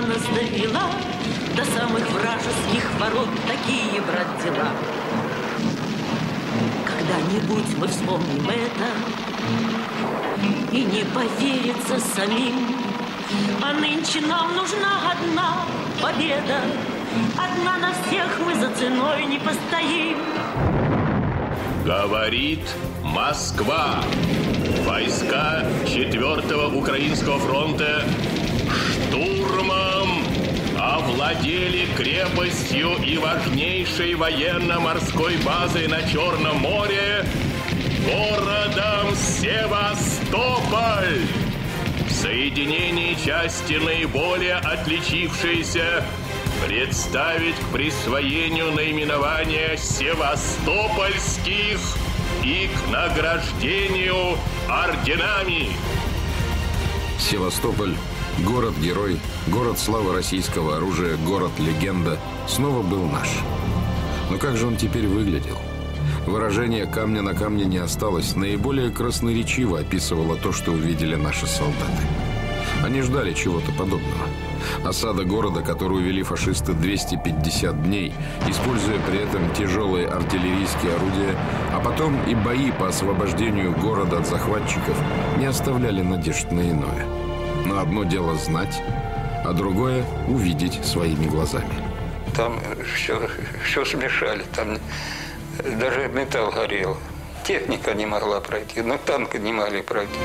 нас довела, до самых вражеских ворот такие, брат, дела. Когда-нибудь мы вспомним это, и не поверится самим. А нынче нам нужна одна победа, одна на всех, мы за ценой не постоим. Говорит Москва. Войска 4-го Украинского фронта штурмом овладели крепостью и важнейшей военно-морской базой на Черном море, городом Севастополь. В соединении части, наиболее отличившиеся, представить к присвоению наименования «Севастопольских» и к награждению орденами. Севастополь, город-герой, город славы российского оружия, город-легенда, снова был наш. Но как же он теперь выглядел? Выражение «камня на камне» не осталось, наиболее красноречиво описывало то, что увидели наши солдаты. Они ждали чего-то подобного. Осада города, которую вели фашисты 250 дней, используя при этом тяжелые артиллерийские орудия, а потом и бои по освобождению города от захватчиков, не оставляли надежд на иное. Но одно дело знать, а другое – увидеть своими глазами. Там все смешали, там даже металл горел. Техника не могла пройти, но танки не могли пройти.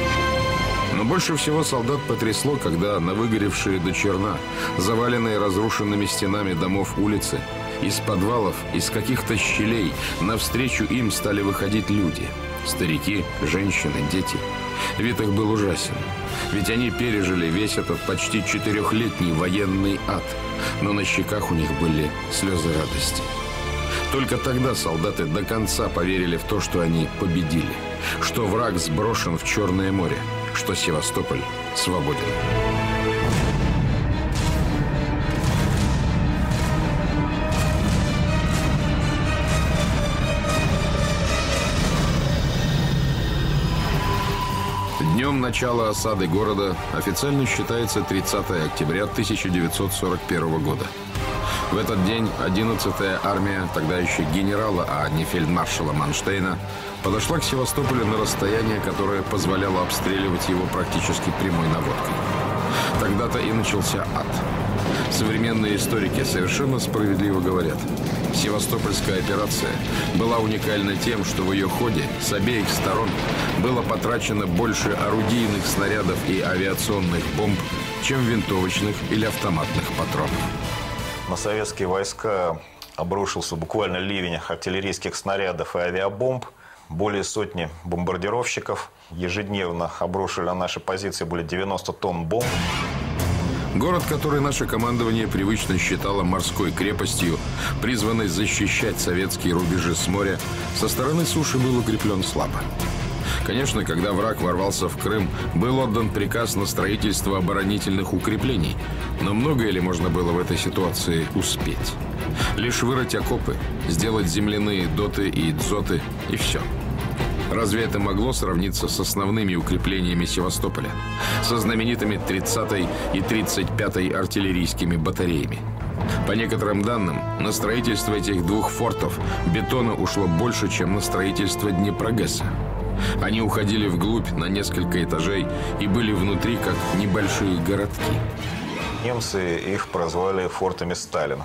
Но больше всего солдат потрясло, когда на выгоревшие до черна, заваленные разрушенными стенами домов улицы, из подвалов, из каких-то щелей, навстречу им стали выходить люди. Старики, женщины, дети. Вид их был ужасен. Ведь они пережили весь этот почти 4-летний военный ад. Но на щеках у них были слезы радости. Только тогда солдаты до конца поверили в то, что они победили. Что враг сброшен в Черное море. Что Севастополь свободен. Днем начала осады города официально считается 30 октября 1941 года. В этот день 11-я армия, тогда еще генерала, а не фельдмаршала Манштейна, подошла к Севастополю на расстояние, которое позволяло обстреливать его практически прямой наводкой. Тогда-то и начался ад. Современные историки совершенно справедливо говорят, Севастопольская операция была уникальна тем, что в ее ходе с обеих сторон было потрачено больше орудийных снарядов и авиационных бомб, чем винтовочных или автоматных патронов. На советские войска обрушился буквально ливень артиллерийских снарядов и авиабомб. Более сотни бомбардировщиков. Ежедневно обрушили на наши позиции более 90 тонн бомб. Город, который наше командование привычно считало морской крепостью, призванной защищать советские рубежи с моря, со стороны суши был укреплен слабо. Конечно, когда враг ворвался в Крым, был отдан приказ на строительство оборонительных укреплений. Но многое ли можно было в этой ситуации успеть? Лишь вырыть окопы, сделать земляные доты и дзоты, и все. Разве это могло сравниться с основными укреплениями Севастополя? Со знаменитыми 30-й и 35-й артиллерийскими батареями? По некоторым данным, на строительство этих двух фортов бетона ушло больше, чем на строительство Днепрогэсса. Они уходили вглубь на несколько этажей и были внутри, как небольшие городки. Немцы их прозвали фортами Сталина,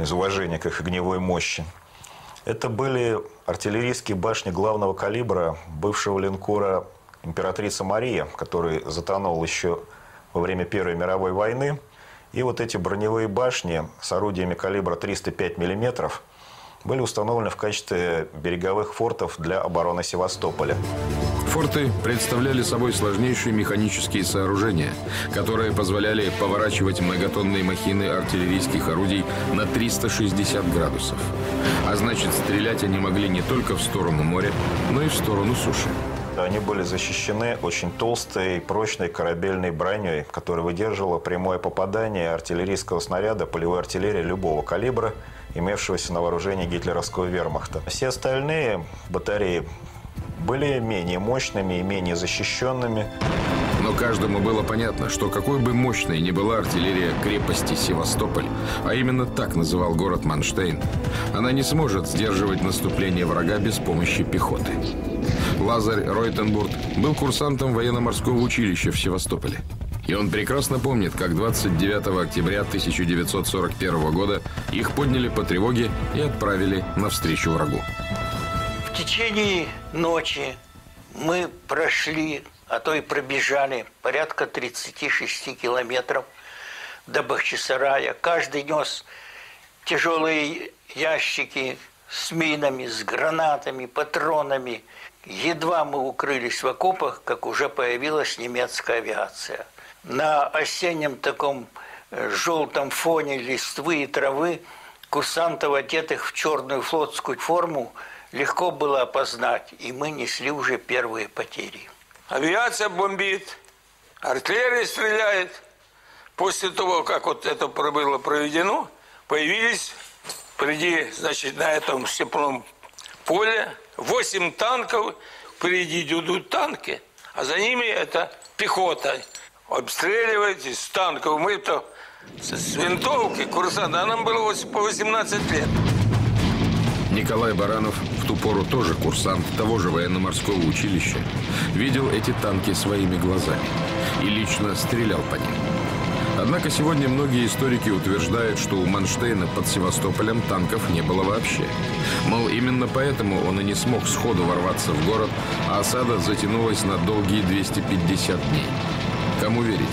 из уважения к их огневой мощи. Это были артиллерийские башни главного калибра бывшего линкора «Императрица Мария», который затонул еще во время Первой мировой войны. И вот эти броневые башни с орудиями калибра 305 мм были установлены в качестве береговых фортов для обороны Севастополя. Форты представляли собой сложнейшие механические сооружения, которые позволяли поворачивать многотонные махины артиллерийских орудий на 360 градусов. А значит, стрелять они могли не только в сторону моря, но и в сторону суши. Они были защищены очень толстой, прочной корабельной броней, которая выдерживала прямое попадание артиллерийского снаряда полевой артиллерии любого калибра, имевшегося на вооружении гитлеровского вермахта. Все остальные батареи были менее мощными и менее защищенными. но каждому было понятно, что какой бы мощной ни была артиллерия крепости Севастополь, а именно так называл город Манштейн, она не сможет сдерживать наступление врага без помощи пехоты. Лазарь Ройтенбург был курсантом военно-морского училища в Севастополе. И он прекрасно помнит, как 29 октября 1941 года их подняли по тревоге и отправили навстречу врагу. В течение ночи мы прошли, а то и пробежали, порядка 36 километров до Бахчисарая. Каждый нес тяжелые ящики с минами, с гранатами, патронами. Едва мы укрылись в окопах, как уже появилась немецкая авиация. На осеннем таком желтом фоне листвы и травы курсантов, одетых в черную флотскую форму, легко было опознать, и мы несли уже первые потери. Авиация бомбит, артиллерия стреляет. После того, как вот это было проведено, появились впереди, значит, на этом степном поле 8 танков, впереди идут танки, а за ними это пехота. Обстреливайте с танков, мы-то с винтовки, курсанты, а нам было по 18 лет. Николай Баранов, в ту пору тоже курсант того же военно-морского училища, видел эти танки своими глазами и лично стрелял по ним. Однако сегодня многие историки утверждают, что у Манштейна под Севастополем танков не было вообще. Мол, именно поэтому он и не смог сходу ворваться в город, а осада затянулась на долгие 250 дней. Кому верить?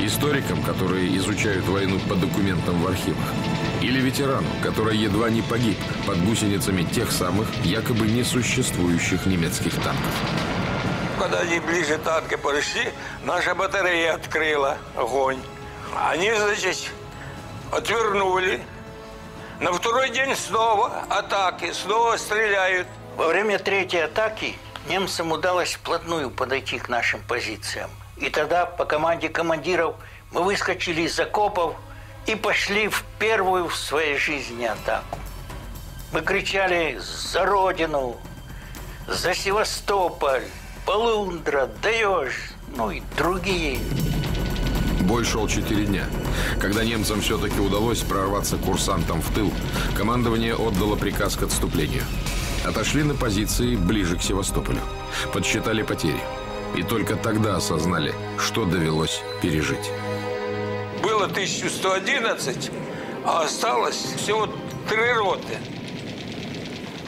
Историкам, которые изучают войну по документам в архивах? Или ветерану, который едва не погиб под гусеницами тех самых якобы несуществующих немецких танков? Когда они ближе танки подошли, наша батарея открыла огонь. Они, значит, отвернули. На второй день снова атаки, снова стреляют. Во время третьей атаки немцам удалось вплотную подойти к нашим позициям. И тогда по команде командиров мы выскочили из окопов и пошли в первую в своей жизни атаку. Мы кричали «За Родину! За Севастополь! Полундра! Даешь!» Ну и другие. Бой шел 4 дня. Когда немцам все-таки удалось прорваться курсантам в тыл, командование отдало приказ к отступлению. Отошли на позиции ближе к Севастополю. Подсчитали потери. И только тогда осознали, что довелось пережить. Было 1111, а осталось всего 3 роты.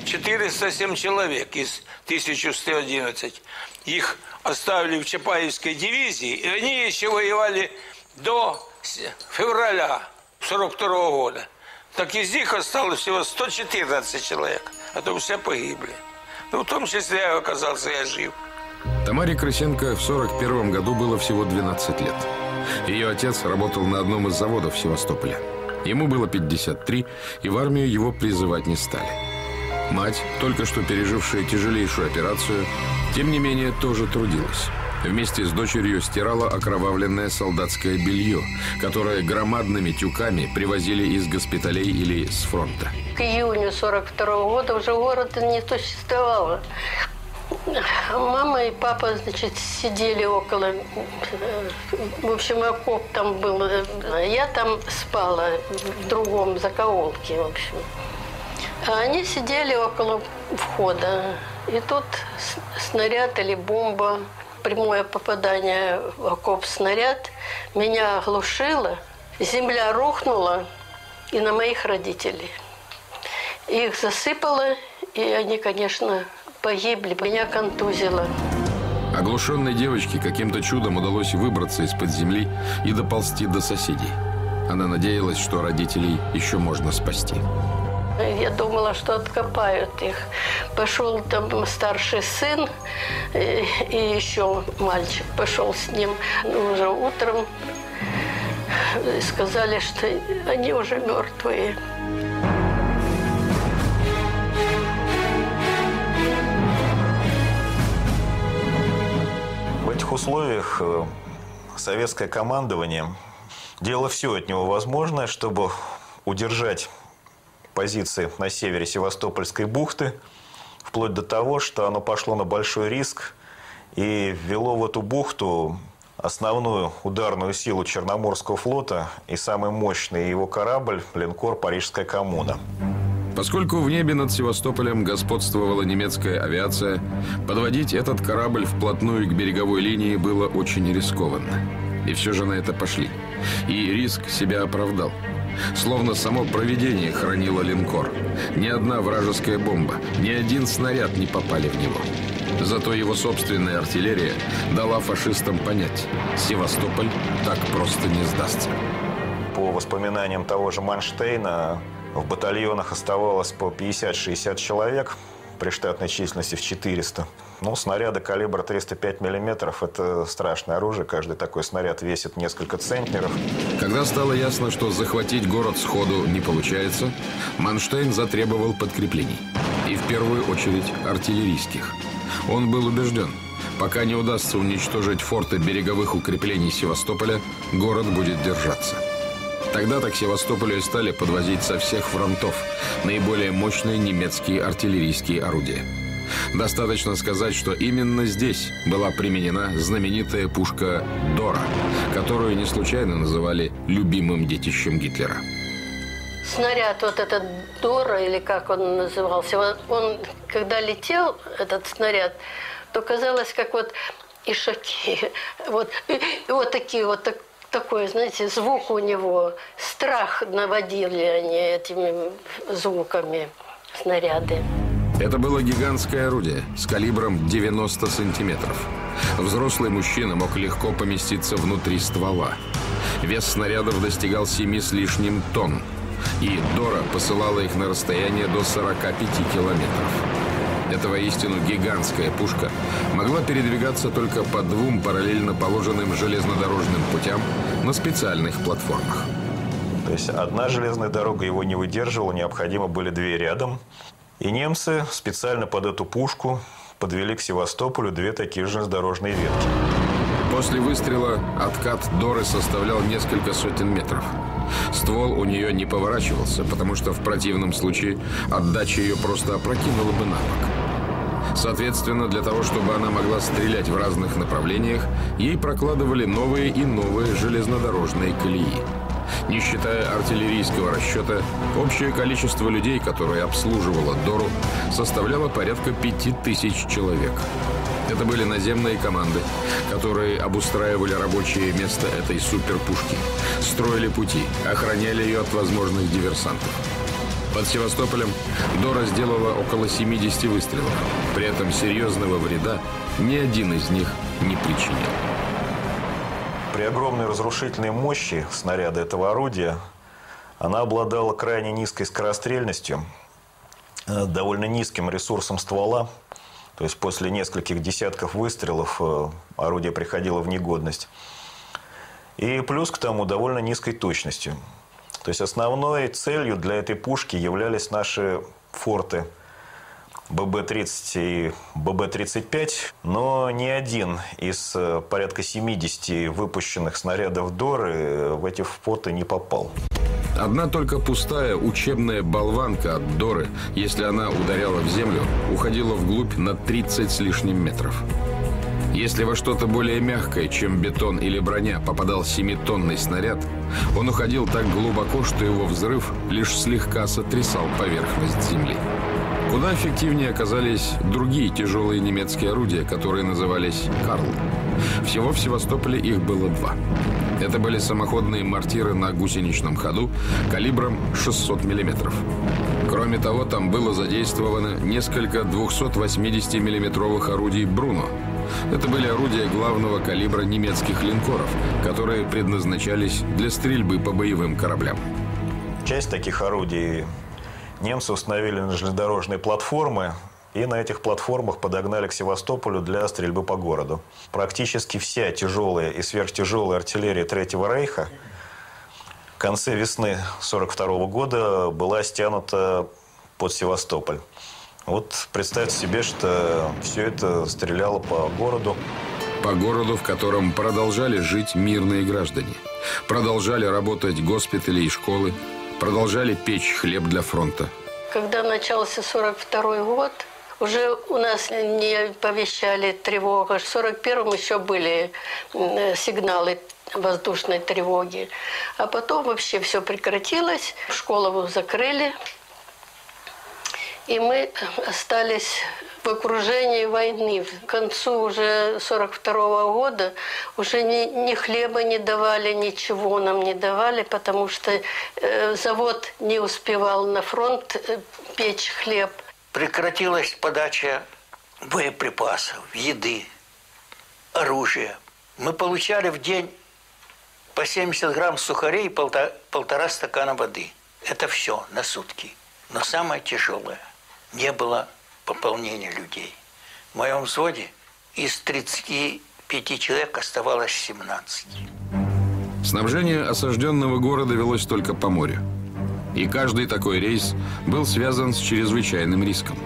407 человек из 1111. Их оставили в Чапаевской дивизии, и они еще воевали до февраля 1942 года. Так из них осталось всего 114 человек, а то все погибли. Ну, в том числе я оказался, я жив. Тамаре Крысенко в 1941 году было всего 12 лет. Ее отец работал на одном из заводов в Севастополе. Ему было 53, и в армию его призывать не стали. Мать, только что пережившая тяжелейшую операцию, тем не менее тоже трудилась. Вместе с дочерью стирала окровавленное солдатское белье, которое громадными тюками привозили из госпиталей или с фронта. К июню 1942 года уже города не существовало. Мама и папа, значит, сидели около, в общем, окоп там был. Я там спала в другом закоулке, в общем. А они сидели около входа. И тут снаряд или бомба, прямое попадание в окоп снаряд, меня оглушило, земля рухнула и на моих родителей. Их засыпало, и они, конечно, погибли, меня контузило. Оглушенной девочке каким-то чудом удалось выбраться из-под земли и доползти до соседей. Она надеялась, что родителей еще можно спасти. Я думала, что откопают их. Пошел там старший сын и еще мальчик пошел с ним. Уже утром сказали, что они уже мертвые. В этих условиях советское командование делало все от него возможное, чтобы удержать позиции на севере Севастопольской бухты, вплоть до того, что оно пошло на большой риск и ввело в эту бухту основную ударную силу Черноморского флота и самый мощный его корабль – линкор «Парижская коммуна». Поскольку в небе над Севастополем господствовала немецкая авиация, подводить этот корабль вплотную к береговой линии было очень рискованно. И все же на это пошли. И риск себя оправдал. Словно само провидение хранило линкор. Ни одна вражеская бомба, ни один снаряд не попали в него. Зато его собственная артиллерия дала фашистам понять – Севастополь так просто не сдастся. По воспоминаниям того же Манштейна, в батальонах оставалось по 50-60 человек, при штатной численности в 400. Ну, снаряды калибра 305 миллиметров – это страшное оружие. Каждый такой снаряд весит несколько центнеров. Когда стало ясно, что захватить город сходу не получается, Манштейн затребовал подкреплений. И в первую очередь артиллерийских. Он был убежден, пока не удастся уничтожить форты береговых укреплений Севастополя, город будет держаться. Тогда-то к Севастополю и стали подвозить со всех фронтов наиболее мощные немецкие артиллерийские орудия. Достаточно сказать, что именно здесь была применена знаменитая пушка «Дора», которую не случайно называли «любимым детищем Гитлера». Снаряд, вот этот «Дора», или как он назывался, он, когда летел, этот снаряд, то казалось, как вот ишаки, вот такие вот так. Такой, знаете, звук у него. Страх наводили они этими звуками снаряды. Это было гигантское орудие с калибром 90 сантиметров. Взрослый мужчина мог легко поместиться внутри ствола. Вес снарядов достигал 7 с лишним тонн. И «Дора» посылала их на расстояние до 45 километров. Эта воистину гигантская пушка могла передвигаться только по двум параллельно положенным железнодорожным путям на специальных платформах. То есть одна железная дорога его не выдерживала, необходимо были две рядом. И немцы специально под эту пушку подвели к Севастополю две такие железнодорожные ветки. После выстрела откат «Доры» составлял несколько сотен метров. Ствол у нее не поворачивался, потому что в противном случае отдача ее просто опрокинула бы на бок. Соответственно, для того, чтобы она могла стрелять в разных направлениях, ей прокладывали новые и новые железнодорожные колеи. Не считая артиллерийского расчета, общее количество людей, которые обслуживало «Дору», составляло порядка 5000 человек. Это были наземные команды, которые обустраивали рабочее место этой суперпушки, строили пути, охраняли ее от возможных диверсантов. Под Севастополем «Дора» сделала около 70 выстрелов. При этом серьезного вреда ни один из них не причинил. При огромной разрушительной мощи снаряда этого орудия она обладала крайне низкой скорострельностью, довольно низким ресурсом ствола. То есть после нескольких десятков выстрелов орудие приходило в негодность. И плюс к тому довольно низкой точностью. То есть основной целью для этой пушки являлись наши форты ББ-30 и ББ-35. Но ни один из порядка 70 выпущенных снарядов «Доры» в эти форты не попал. Одна только пустая учебная болванка от «Доры», если она ударяла в землю, уходила вглубь на 30 с лишним метров. Если во что-то более мягкое, чем бетон или броня, попадал 7-тонный снаряд, он уходил так глубоко, что его взрыв лишь слегка сотрясал поверхность земли. Куда эффективнее оказались другие тяжелые немецкие орудия, которые назывались «Карл». Всего в Севастополе их было 2. Это были самоходные мортиры на гусеничном ходу калибром 600 мм. Кроме того, там было задействовано несколько 280-мм орудий «Бруно». Это были орудия главного калибра немецких линкоров, которые предназначались для стрельбы по боевым кораблям. Часть таких орудий немцы установили на железнодорожные платформы, и на этих платформах подогнали к Севастополю для стрельбы по городу. Практически вся тяжелая и сверхтяжелая артиллерия Третьего Рейха в конце весны 1942 года была стянута под Севастополь. Вот представьте себе, что все это стреляло по городу. По городу, в котором продолжали жить мирные граждане. Продолжали работать госпитали и школы. Продолжали печь хлеб для фронта. Когда начался 1942 год, уже у нас не повещали тревога. В 41-м еще были сигналы воздушной тревоги. А потом вообще все прекратилось. Школу закрыли. И мы остались в окружении войны. К концу уже 42-го года уже ни хлеба не давали, ничего нам не давали, потому что завод не успевал на фронт печь хлеб. Прекратилась подача боеприпасов, еды, оружия. Мы получали в день по 70 грамм сухарей и полтора стакана воды. Это все на сутки. Но самое тяжелое – не было пополнения людей. В моем взводе из 35 человек оставалось 17. Снабжение осажденного города велось только по морю. И каждый такой рейс был связан с чрезвычайным риском.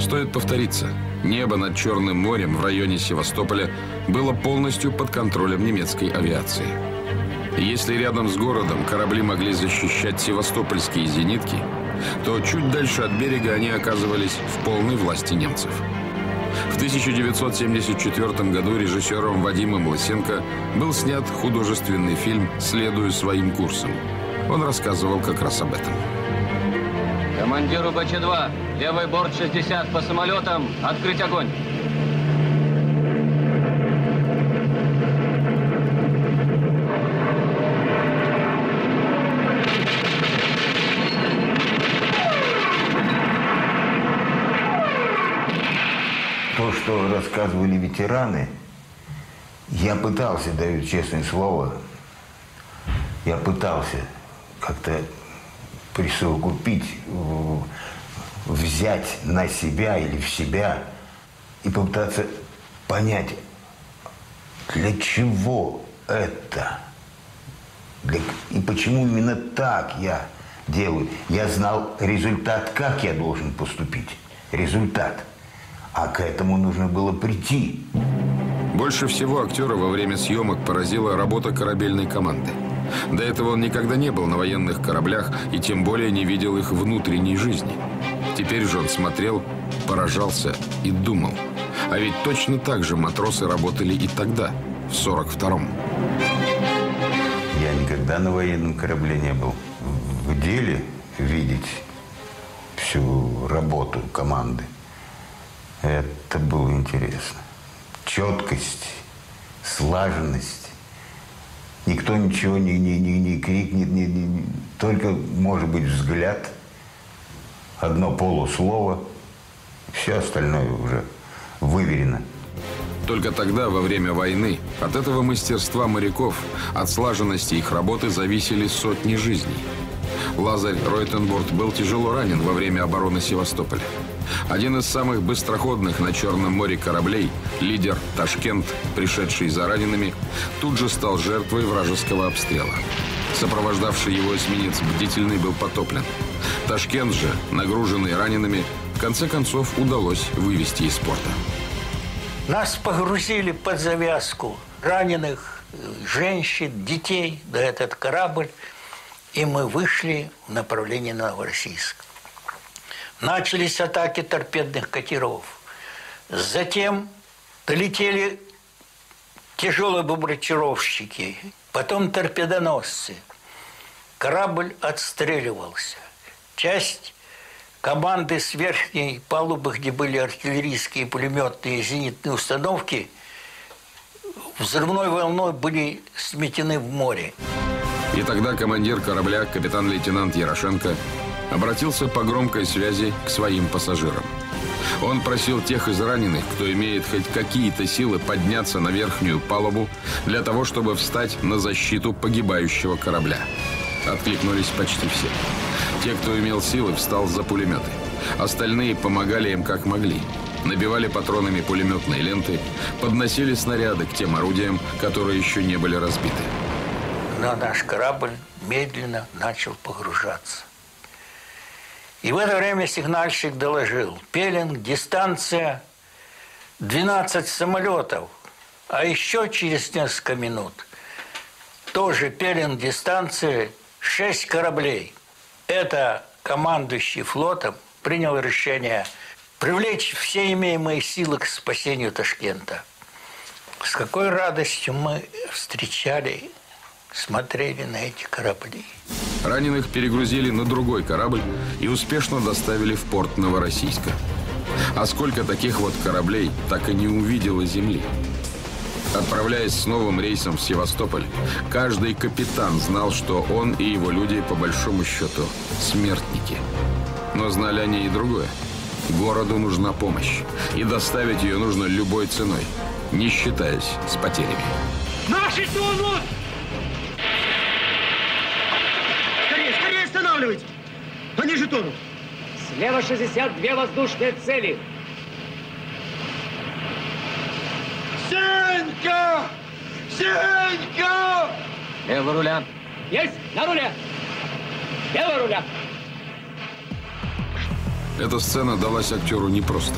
Стоит повториться, небо над Черным морем в районе Севастополя было полностью под контролем немецкой авиации. Если рядом с городом корабли могли защищать севастопольские зенитки, то чуть дальше от берега они оказывались в полной власти немцев. В 1974 году режиссером Вадимом Лысенко был снят художественный фильм «Следуя своим курсом». Он рассказывал как раз об этом. Командиру БЧ-2, левый борт 60 по самолетам, открыть огонь. То, что рассказывали ветераны, я пытался, даю честное слово, я пытался как-то присовокупить, взять на себя или в себя и попытаться понять, для чего это, и почему именно так я делаю. Я знал результат, как я должен поступить, результат, а к этому нужно было прийти. Больше всего актера во время съемок поразила работа корабельной команды. До этого он никогда не был на военных кораблях и тем более не видел их внутренней жизни. Теперь же он смотрел, поражался и думал. А ведь точно так же матросы работали и тогда, в 42-м. Я никогда на военном корабле не был. В деле видеть всю работу команды, это было интересно. Четкость, слаженность. Никто ничего не крикнет, только, может быть, взгляд, одно полуслово, все остальное уже выверено. Только тогда, во время войны, от этого мастерства моряков, от слаженности их работы зависели сотни жизней. Лазарь Ройтенбург был тяжело ранен во время обороны Севастополя. Один из самых быстроходных на Черном море кораблей, лидер «Ташкент», пришедший за ранеными, тут же стал жертвой вражеского обстрела. Сопровождавший его эсминец «Бдительный» был потоплен. «Ташкент» же, нагруженный ранеными, в конце концов удалось вывести из порта. Нас погрузили под завязку раненых, женщин, детей на этот корабль, и мы вышли в направлении Новороссийск. Начались атаки торпедных катеров. Затем долетели тяжелые бомбардировщики, потом торпедоносцы. Корабль отстреливался. Часть команды с верхней палубы, где были артиллерийские, пулеметные, зенитные установки, взрывной волной были сметены в море. И тогда командир корабля, капитан-лейтенант Ярошенко, обратился по громкой связи к своим пассажирам. Он просил тех из раненых, кто имеет хоть какие-то силы, подняться на верхнюю палубу для того, чтобы встать на защиту погибающего корабля. Откликнулись почти все. Те, кто имел силы, встал за пулеметы. Остальные помогали им как могли. Набивали патронами пулеметные ленты, подносили снаряды к тем орудиям, которые еще не были разбиты. Но наш корабль медленно начал погружаться. И в это время сигнальщик доложил. Пеленг, дистанция 12 самолетов. А еще через несколько минут тоже пеленг, дистанция 6 кораблей. Это командующий флотом принял решение Привлечь все имеемые силы к спасению Ташкента. С какой радостью мы встречали, смотрели на эти корабли. Раненых перегрузили на другой корабль и успешно доставили в порт Новороссийска. А сколько таких вот кораблей так и не увидело земли. Отправляясь с новым рейсом в Севастополь, каждый капитан знал, что он и его люди, по большому счету, смертники. Но знали они и другое. Городу нужна помощь, и доставить ее нужно любой ценой, не считаясь с потерями. Наши тонут! Скорее, скорее останавливайте! Они же тонут! Слева 62 воздушные цели. Сенька! Сенька! Лево руля. Есть! На руле! Лево руля! Эта сцена далась актеру непросто.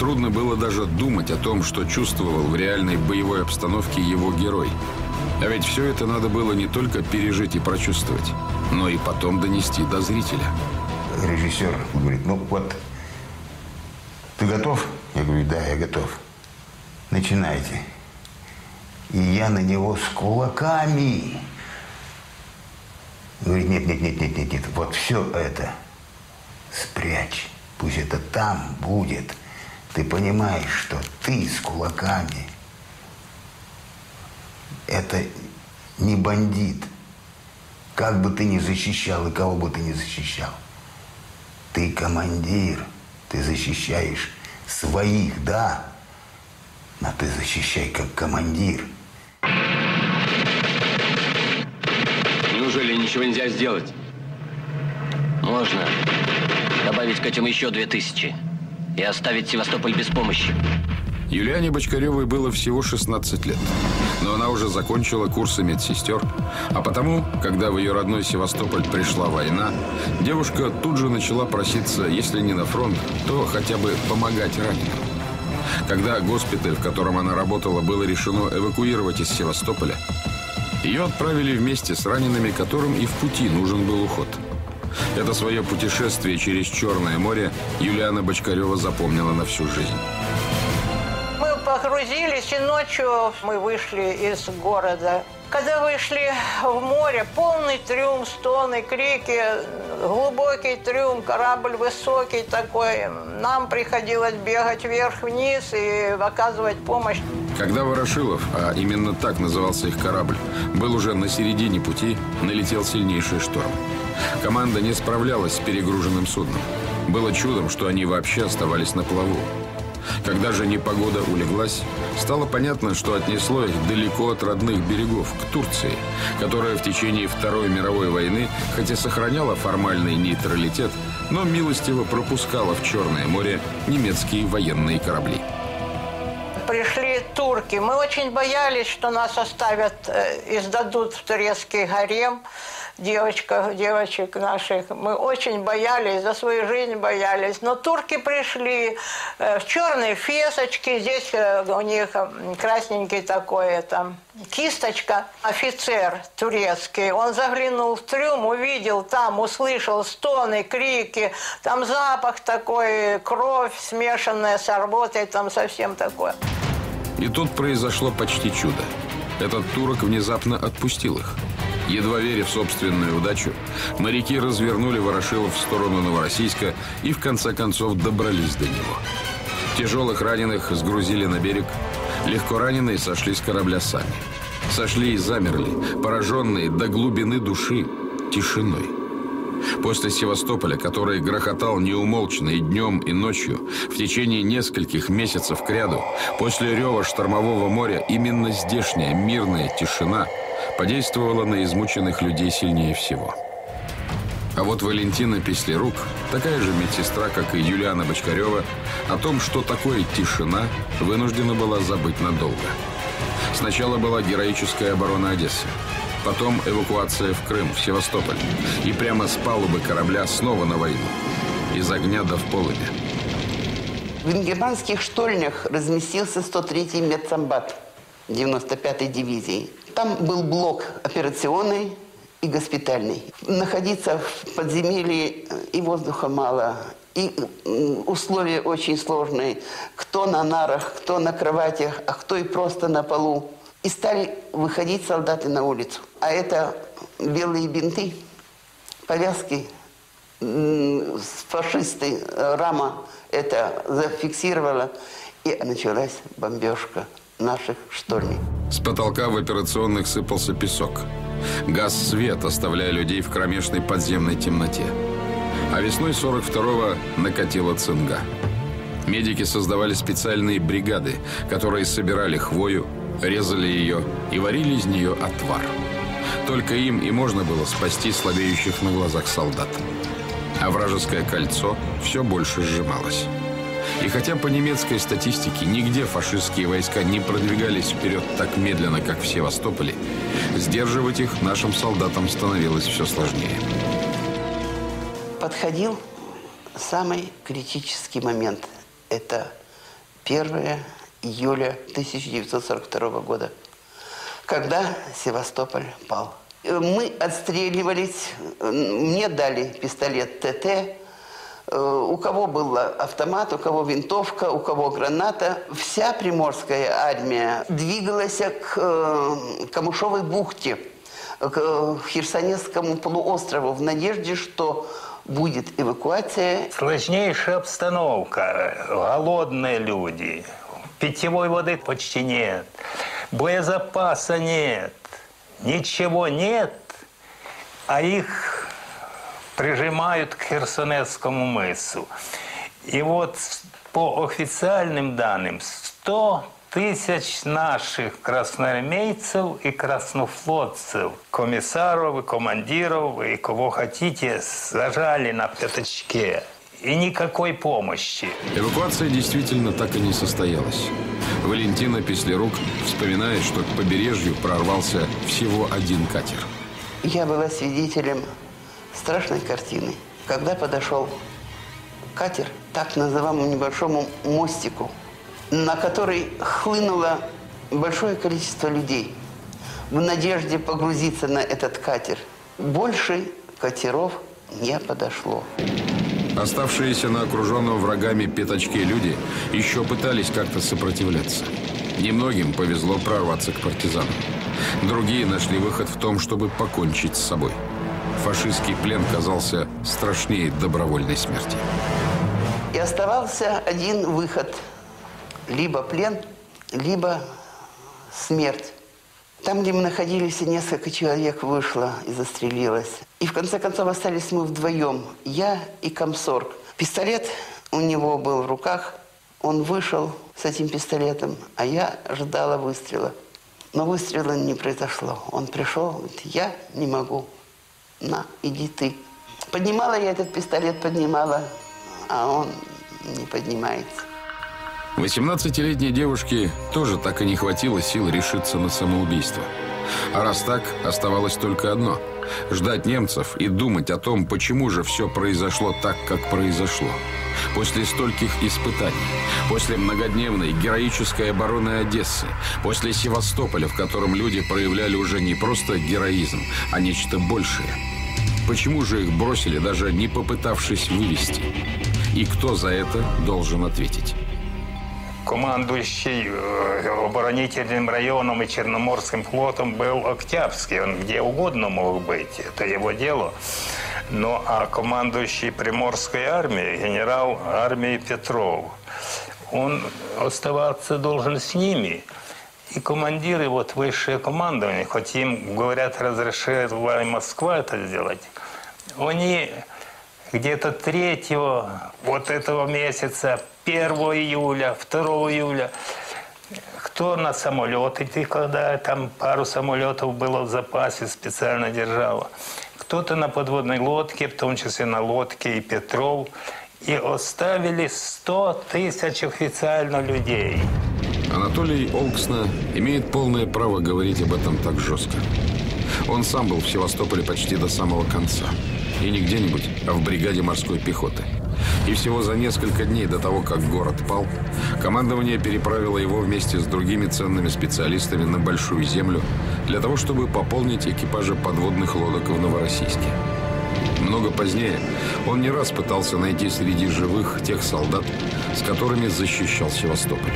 Трудно было даже думать о том, что чувствовал в реальной боевой обстановке его герой. А ведь все это надо было не только пережить и прочувствовать, но и потом донести до зрителя. Режиссер говорит: ну вот, ты готов? Я говорю: да, я готов. Начинайте. И я на него с кулаками. Говорит: нет, нет, нет, нет, нет, нет, вот все это спрячь, пусть это там будет. Ты понимаешь, что ты с кулаками — это не бандит. Как бы ты ни защищал и кого бы ты ни защищал, ты командир, ты защищаешь своих, да, но ты защищай как командир. Неужели ничего нельзя сделать? Можно добавить к этим еще 2000 и оставить Севастополь без помощи. Юлиане Бочкаревой было всего 16 лет, но она уже закончила курсы медсестер, а потому, когда в ее родной Севастополь пришла война, девушка тут же начала проситься, если не на фронт, то хотя бы помогать раненым. Когда госпиталь, в котором она работала, было решено эвакуировать из Севастополя, ее отправили вместе с ранеными, которым и в пути нужен был уход. Это свое путешествие через Черное море Юлиана Бочкарева запомнила на всю жизнь. Мы погрузились, и ночью мы вышли из города. Когда вышли в море, полный трюм, стоны, крики, глубокий трюм, корабль высокий такой. Нам приходилось бегать вверх-вниз и оказывать помощь. Когда Ворошилов, а именно так назывался их корабль, был уже на середине пути, налетел сильнейший шторм. Команда не справлялась с перегруженным судном. Было чудом, что они вообще оставались на плаву. Когда же непогода улеглась, стало понятно, что отнесло их далеко от родных берегов, к Турции, которая в течение Второй мировой войны, хоть и сохраняла формальный нейтралитет, но милостиво пропускала в Черное море немецкие военные корабли. Пришли турки. Мы очень боялись, что нас оставят и сдадут в турецкий гарем. Девочек наших. Мы очень боялись, за свою жизнь боялись. Но турки пришли в черные фесочки. Здесь у них красненький такой там кисточка. Офицер турецкий. Он заглянул в трюм, увидел там, услышал стоны, крики. Там запах такой, кровь смешанная с рвотой, там совсем такое. И тут произошло почти чудо. Этот турок внезапно отпустил их. Едва веря в собственную удачу, моряки развернули Ворошилов в сторону Новороссийска и в конце концов добрались до него. Тяжелых раненых сгрузили на берег, легко раненые сошли с корабля сами. Сошли и замерли, пораженные до глубины души тишиной. После Севастополя, который грохотал неумолчно и днем, и ночью, в течение нескольких месяцев кряду, после рева штормового моря, именно здешняя мирная тишина подействовала на измученных людей сильнее всего. А вот Валентина Писларук, такая же медсестра, как и Юлиана Бочкарева, о том, что такое тишина, вынуждена была забыть надолго. Сначала была героическая оборона Одессы, потом эвакуация в Крым, в Севастополь, и прямо с палубы корабля снова на войну, из огня до вполымя. В германских штольнях разместился 103-й медсамбат 95-й дивизии. Там был блок операционный и госпитальный. Находиться в подземелье — и воздуха мало, И условия очень сложные. Кто на нарах, кто на кроватях, а кто и просто на полу. И стали выходить солдаты на улицу. А это белые бинты, повязки, фашисты, рама это зафиксировала. И началась бомбежка наших штольней. С потолка в операционных сыпался песок. Гас свет, оставляя людей в кромешной подземной темноте. А весной 42-го накатила цинга. Медики создавали специальные бригады, которые собирали хвою, резали ее и варили из нее отвар. Только им и можно было спасти слабеющих на глазах солдат. А вражеское кольцо все больше сжималось. И хотя по немецкой статистике нигде фашистские войска не продвигались вперед так медленно, как в Севастополе, сдерживать их нашим солдатам становилось все сложнее. Подходил самый критический момент. Это 1 июля 1942 года, когда Севастополь пал. Мы отстреливались, мне дали пистолет ТТ. У кого был автомат, у кого винтовка, у кого граната. Вся Приморская армия двигалась к Камышовой бухте, к Херсонесскому полуострову в надежде, что будет эвакуация. Сложнейшая обстановка. Голодные люди. Питьевой воды почти нет. Боезапаса нет. Ничего нет. А их прижимают к Херсонесскому мысу. И вот по официальным данным 100 000 наших красноармейцев и краснофлотцев, комиссаров, командиров и кого хотите, сажали на пятачке. И никакой помощи. Эвакуация действительно так и не состоялась. Валентина Писларук вспоминает, что к побережью прорвался всего один катер. Я была свидетелем страшной картины. Когда подошел катер так называемому небольшому мостику, на который хлынуло большое количество людей в надежде погрузиться на этот катер. Больше катеров не подошло. Оставшиеся на окруженном врагами пятачке люди еще пытались как-то сопротивляться. Немногим повезло прорваться к партизанам. Другие нашли выход в том, чтобы покончить с собой. Фашистский плен казался страшнее добровольной смерти. И оставался один выход. Либо плен, либо смерть. Там, где мы находились, несколько человек вышло и застрелилось. И в конце концов остались мы вдвоем. Я и комсорг. Пистолет у него был в руках. Он вышел с этим пистолетом, а я ждала выстрела. Но выстрела не произошло. Он пришел, говорит, я не могу. На, иди ты. Поднимала я этот пистолет, поднимала, а он не поднимается. 18-летней девушке тоже так и не хватило сил решиться на самоубийство. А раз так, оставалось только одно – ждать немцев и думать о том, почему же все произошло так, как произошло. После стольких испытаний, после многодневной героической обороны Одессы, после Севастополя, в котором люди проявляли уже не просто героизм, а нечто большее. Почему же их бросили, даже не попытавшись вывести? И кто за это должен ответить? Командующий оборонительным районом и Черноморским флотом был Октябрьский. Он где угодно мог быть, это его дело. Ну, а командующий Приморской армией, генерал армии Петров, он оставаться должен с ними. И командиры, вот высшее командование, хоть им, говорят, разрешила и Москва это сделать, они где-то 3-го вот этого месяца, 1 июля, 2 июля, кто на самолеты, когда там пару самолетов было в запасе, специально держала. Кто-то на подводной лодке, в том числе на лодке и Петров. И оставили 100 000 официально людей. Анатолий Олксна имеет полное право говорить об этом так жестко. Он сам был в Севастополе почти до самого конца. И не где-нибудь, а в бригаде морской пехоты. И всего за несколько дней до того, как город пал, командование переправило его вместе с другими ценными специалистами на Большую Землю для того, чтобы пополнить экипажи подводных лодок в Новороссийске. Много позднее он не раз пытался найти среди живых тех солдат, с которыми защищал Севастополь,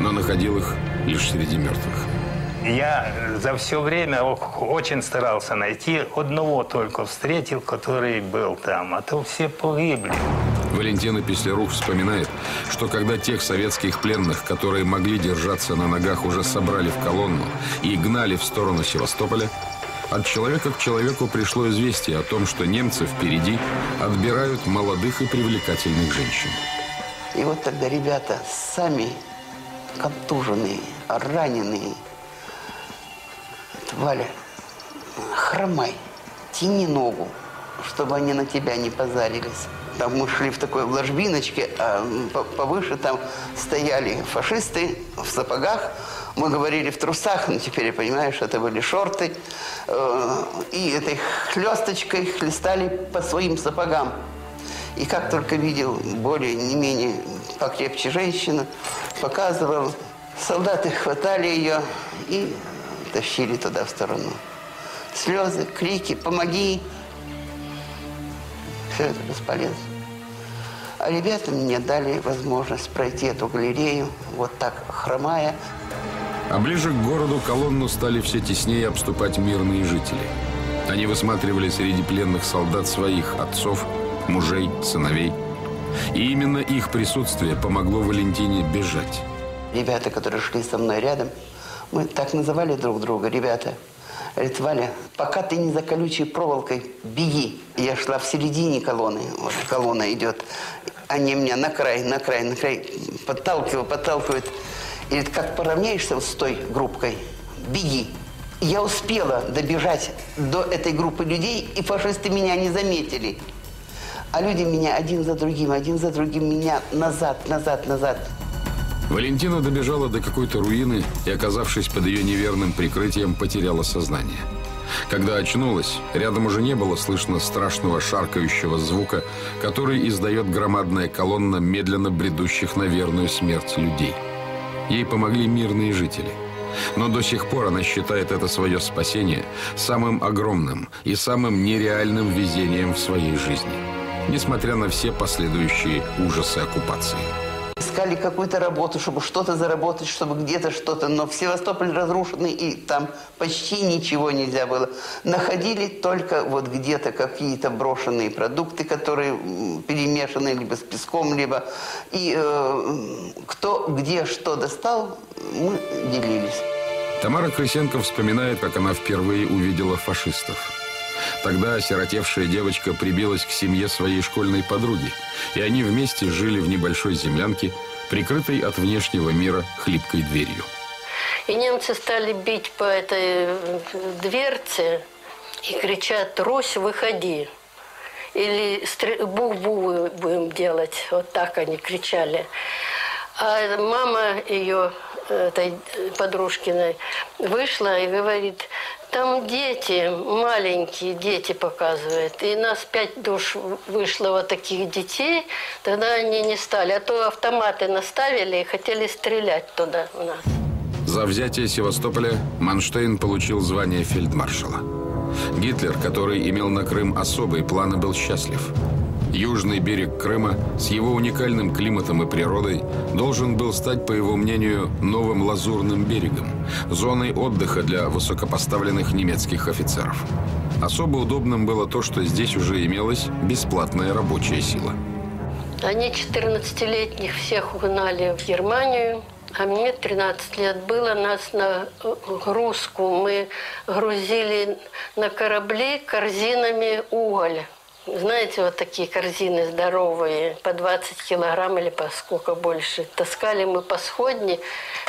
но находил их лишь среди мертвых. Я за все время очень старался найти. Одного только встретил, который был там, а то все погибли. Валентина Пислярук вспоминает, что когда тех советских пленных, которые могли держаться на ногах, уже собрали в колонну и гнали в сторону Севастополя, от человека к человеку пришло известие о том, что немцы впереди отбирают молодых и привлекательных женщин. И вот тогда ребята сами контуженные, раненые, Валя, хромай, тяни ногу, чтобы они на тебя не позарились. Там мы шли в такой ложбиночке, а повыше там стояли фашисты в сапогах. Мы говорили в трусах, но теперь, понимаешь, это были шорты. И этой хлесточкой хлестали по своим сапогам. И как только видел более не менее покрепче женщину, показывал. Солдаты хватали ее и тащили туда в сторону. Слезы, крики, помоги. Все это бесполезно. А ребята мне дали возможность пройти эту галерею, вот так хромая. А ближе к городу колонну стали все теснее обступать мирные жители. Они высматривали среди пленных солдат своих отцов, мужей, сыновей. И именно их присутствие помогло Валентине бежать. Ребята, которые шли со мной рядом, мы так называли друг друга, ребята. Говорит, Валя, пока ты не за колючей проволокой, беги. Я шла в середине колонны, вот колонна идет. Они меня на край подталкивают. И говорит, как поравняешься вот с той группкой, беги. Я успела добежать до этой группы людей, и фашисты меня не заметили. А люди меня один за другим, меня назад. Валентина добежала до какой-то руины и, оказавшись под ее неверным прикрытием, потеряла сознание. Когда очнулась, рядом уже не было слышно страшного шаркающего звука, который издает громадная колонна медленно бредущих на верную смерть людей. Ей помогли мирные жители. Но до сих пор она считает это свое спасение самым огромным и самым нереальным везением в своей жизни, несмотря на все последующие ужасы оккупации. Искали какую-то работу, чтобы что-то заработать, чтобы где-то что-то. Но в Севастополь разрушенный, и там почти ничего нельзя было. Находили только вот где-то какие-то брошенные продукты, которые перемешаны либо с песком, либо... И кто где что достал, мы делились. Тамара Крысенко вспоминает, как она впервые увидела фашистов. Тогда осиротевшая девочка прибилась к семье своей школьной подруги, и они вместе жили в небольшой землянке, прикрытой от внешнего мира хлипкой дверью. И немцы стали бить по этой дверце и кричат: «Русь, выходи!» Или «Бух-бу будем делать!» Вот так они кричали. А мама ее, этой подружкиной, вышла и говорит: там дети, маленькие дети показывают. И нас 5 душ вышло вот таких детей, тогда они не стали. А то автоматы наставили и хотели стрелять туда у нас. За взятие Севастополя Манштейн получил звание фельдмаршала. Гитлер, который имел на Крым особые планы, был счастлив. Южный берег Крыма с его уникальным климатом и природой должен был стать, по его мнению, новым лазурным берегом, зоной отдыха для высокопоставленных немецких офицеров. Особо удобным было то, что здесь уже имелась бесплатная рабочая сила. Они 14-летних всех угнали в Германию, а мне 13 лет было, нас на грузку. Мы грузили на корабли корзинами уголь. Знаете, вот такие корзины здоровые, по 20 килограмм или по сколько больше. Таскали мы по сходни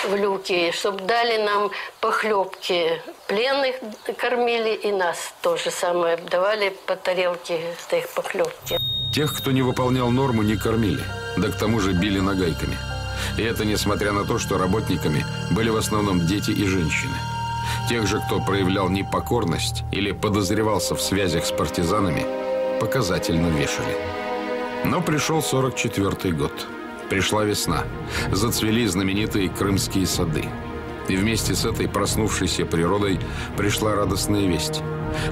в люки, чтобы дали нам похлебки. Пленных кормили и нас тоже самое. Давали по тарелке их похлебки. Тех, кто не выполнял норму, не кормили. Да к тому же били нагайками. И это несмотря на то, что работниками были в основном дети и женщины. Тех же, кто проявлял непокорность или подозревался в связях с партизанами, показательно вешали. Но пришел 44-й год. Пришла весна. Зацвели знаменитые крымские сады. И вместе с этой проснувшейся природой пришла радостная весть.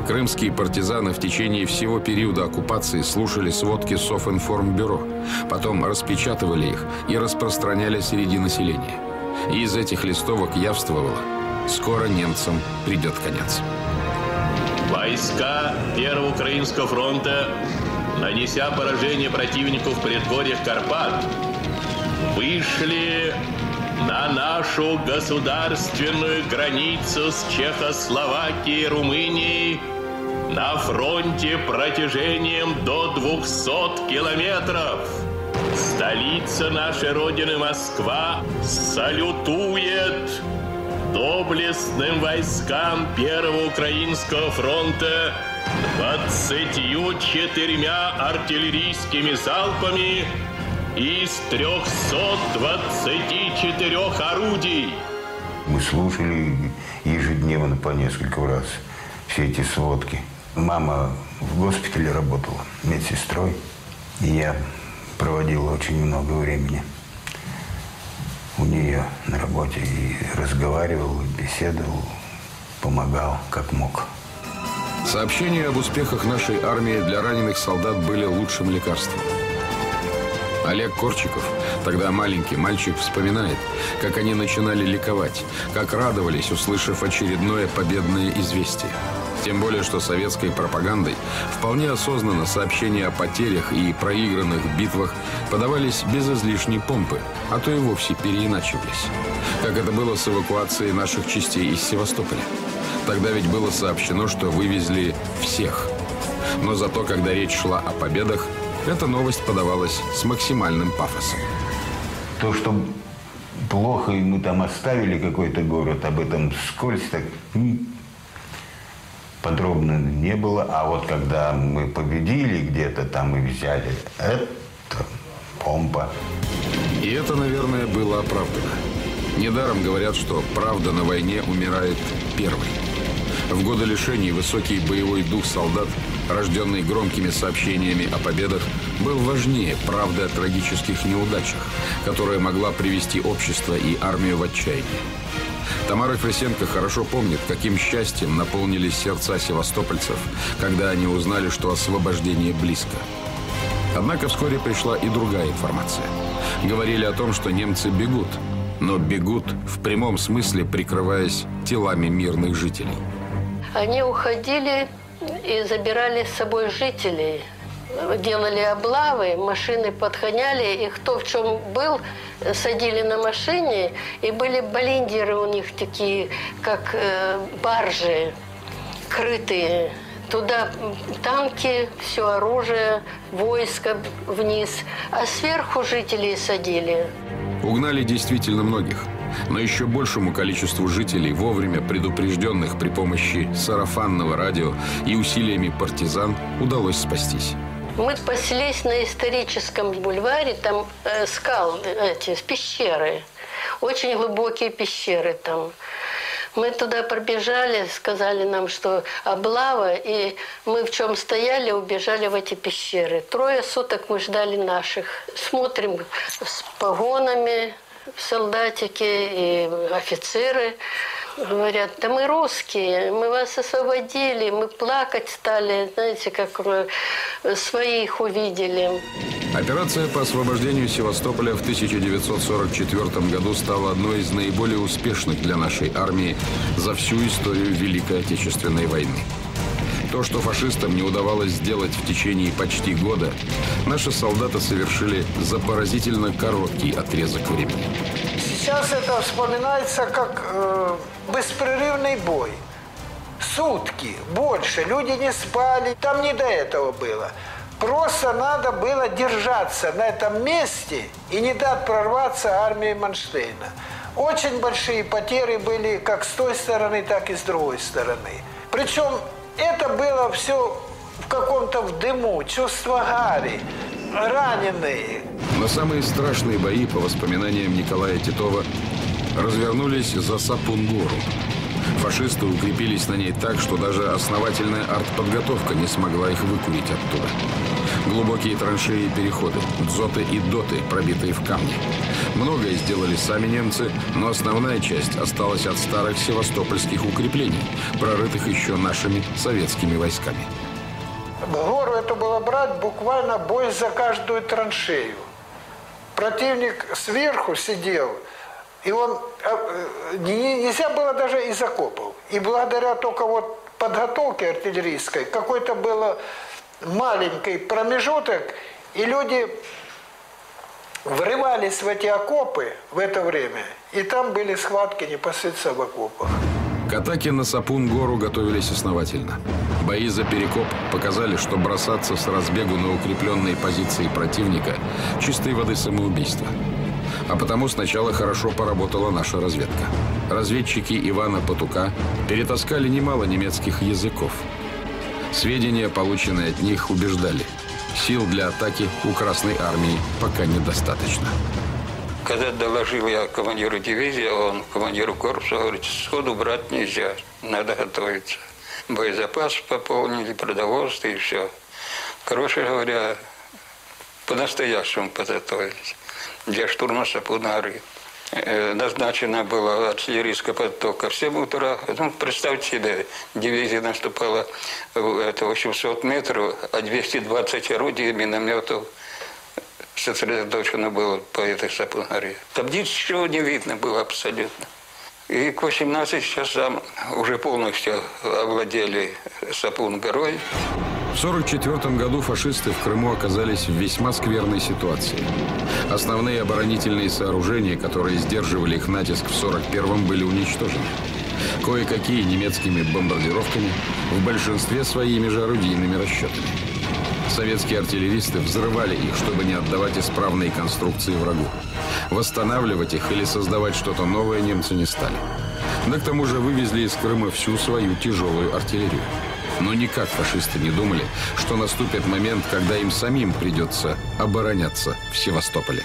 Крымские партизаны в течение всего периода оккупации слушали сводки Совинформбюро, потом распечатывали их и распространяли среди населения. И из этих листовок явствовало: скоро немцам придет конец. Войска Первого Украинского фронта, нанеся поражение противнику в предгорьях Карпат, вышли на нашу государственную границу с Чехословакией и Румынией на фронте протяжением до 200 километров. Столица нашей Родины Москва салютует доблестным войскам Первого Украинского фронта 24 артиллерийскими залпами из 324 орудий. Мы слушали ежедневно по нескольку раз все эти сводки. Мама в госпитале работала медсестрой, и я проводил очень много времени у нее на работе и разговаривал, и беседовал, помогал как мог. Сообщения об успехах нашей армии для раненых солдат были лучшим лекарством. Олег Корчиков, тогда маленький мальчик, вспоминает, как они начинали ликовать, как радовались, услышав очередное победное известие. Тем более, что советской пропагандой вполне осознанно сообщения о потерях и проигранных битвах подавались без излишней помпы, а то и вовсе переиначивались. Как это было с эвакуацией наших частей из Севастополя. Тогда ведь было сообщено, что вывезли всех. Но зато, когда речь шла о победах, эта новость подавалась с максимальным пафосом. То, что плохо, и мы там оставили какой-то город, об этом вскользь так подробно не было. А вот когда мы победили где-то там и взяли, это помпа. И это, наверное, было оправдано. Недаром говорят, что правда на войне умирает первой. В годы лишений высокий боевой дух солдат, рожденный громкими сообщениями о победах, был важнее правды о трагических неудачах, которая могла привести общество и армию в отчаяние. Тамара Крысенко хорошо помнит, каким счастьем наполнились сердца севастопольцев, когда они узнали, что освобождение близко. Однако вскоре пришла и другая информация. Говорили о том, что немцы бегут, но бегут в прямом смысле, прикрываясь телами мирных жителей. Они уходили и забирали с собой жителей. Делали облавы, машины подгоняли, и кто в чем был, садили на машине. И были баллиндеры у них такие, как баржи, крытые. Туда танки, все оружие, войско вниз, а сверху жителей садили. Угнали действительно многих. Но еще большему количеству жителей, вовремя предупрежденных при помощи сарафанного радио и усилиями партизан, удалось спастись. Мы поселились на историческом бульваре, там пещеры, очень глубокие пещеры там. Мы туда пробежали, сказали нам, что облава, и мы в чем стояли, убежали в эти пещеры. 3 суток мы ждали наших. Смотрим с погонами, солдатики и офицеры говорят: да мы русские, мы вас освободили, мы плакать стали, знаете, как своих увидели. Операция по освобождению Севастополя в 1944 году стала одной из наиболее успешных для нашей армии за всю историю Великой Отечественной войны. То, что фашистам не удавалось сделать в течение почти года, наши солдаты совершили за поразительно короткий отрезок времени. Сейчас это вспоминается как беспрерывный бой. Сутки, больше, люди не спали, там не до этого было. Просто надо было держаться на этом месте и не дать прорваться армии Манштейна. Очень большие потери были как с той стороны, так и с другой стороны. Причем это было все в каком-то дыму, чувство гари, раненые. Но самые страшные бои, по воспоминаниям Николая Титова, развернулись за Сапун-гору. Фашисты укрепились на ней так, что даже основательная артподготовка не смогла их выкурить оттуда. Глубокие траншеи и переходы, дзоты и доты, пробитые в камне. Многое сделали сами немцы, но основная часть осталась от старых севастопольских укреплений, прорытых еще нашими советскими войсками. Гору это было брать буквально бой за каждую траншею. Противник сверху сидел, и он нельзя было даже из окопов. И благодаря только вот подготовке артиллерийской какой-то был маленький промежуток, и люди врывались в эти окопы в это время, и там были схватки непосредственно в окопах. К атаке на Сапун-гору готовились основательно. Бои за Перекоп показали, что бросаться с разбегу на укрепленные позиции противника – чистой воды самоубийство. А потому сначала хорошо поработала наша разведка. Разведчики Ивана Патука перетаскали немало немецких языков. Сведения, полученные от них, убеждали – сил для атаки у Красной Армии пока недостаточно. Когда доложил я командиру дивизии, он командиру корпуса говорит, сходу брать нельзя, надо готовиться. Боезапас пополнили, продовольство и все. Короче говоря, по-настоящему подготовились для штурма Сапун-горы. Назначена была артиллерийская подготовка в 7 утра. Ну, представьте себе, дивизия наступала 800 метров, а 220 орудий минометов сосредоточено было по этой Сапун-горе. Там ничего не видно было абсолютно. И к 18 часам уже полностью овладели Сапун-горой. В 1944 году фашисты в Крыму оказались в весьма скверной ситуации. Основные оборонительные сооружения, которые сдерживали их натиск в 1941-м, были уничтожены. Кое-какие немецкими бомбардировками, в большинстве своими же орудийными расчетами. Советские артиллеристы взрывали их, чтобы не отдавать исправные конструкции врагу. Восстанавливать их или создавать что-то новое немцы не стали. Да к тому же вывезли из Крыма всю свою тяжелую артиллерию. Но никак фашисты не думали, что наступит момент, когда им самим придется обороняться в Севастополе.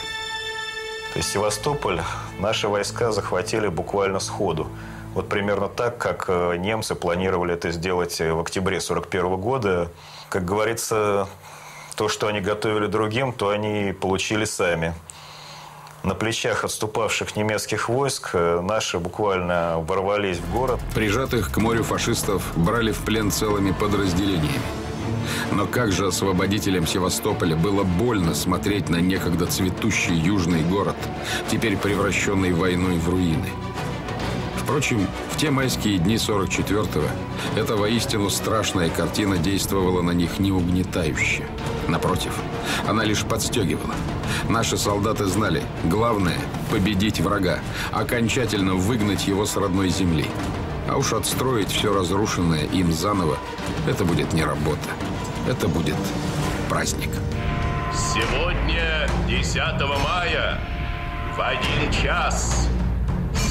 То есть Севастополь наши войска захватили буквально сходу. Вот примерно так, как немцы планировали это сделать в октябре 1941 года. Как говорится, то, что они готовили другим, то они получили сами. На плечах отступавших немецких войск наши буквально ворвались в город. Прижатых к морю фашистов брали в плен целыми подразделениями. Но как же освободителям Севастополя было больно смотреть на некогда цветущий южный город, теперь превращенный войной в руины. Впрочем, в те майские дни 1944-го эта воистину страшная картина действовала на них не угнетающе. Напротив, она лишь подстегивала. Наши солдаты знали, главное – победить врага, окончательно выгнать его с родной земли. А уж отстроить все разрушенное им заново – это будет не работа, это будет праздник. Сегодня, 10 мая, в 1 час...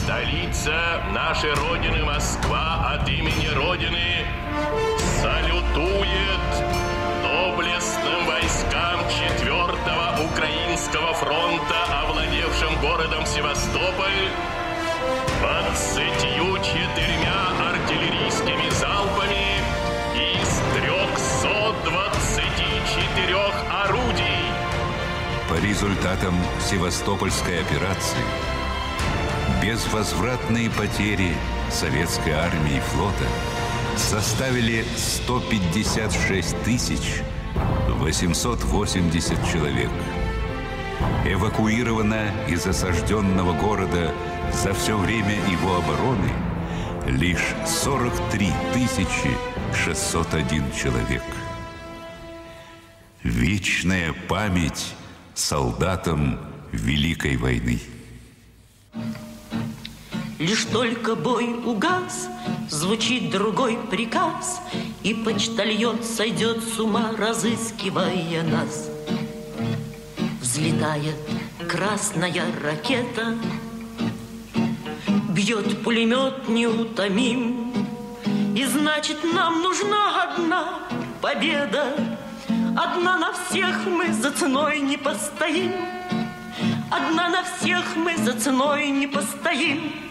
Столица нашей Родины Москва от имени Родины салютует доблестным войскам 4-го Украинского фронта, овладевшим городом Севастополь, 24 артиллерийскими залпами из 324 орудий. По результатам Севастопольской операции безвозвратные потери советской армии и флота составили 156 880 человек. Эвакуировано из осажденного города за все время его обороны лишь 43 601 человек. Вечная память солдатам Великой войны. Лишь только бой угас, звучит другой приказ, и почтальон сойдет с ума, разыскивая нас. Взлетает красная ракета, бьет пулемет неутомим, и значит, нам нужна одна победа. Одна на всех мы за ценой не постоим, одна на всех мы за ценой не постоим.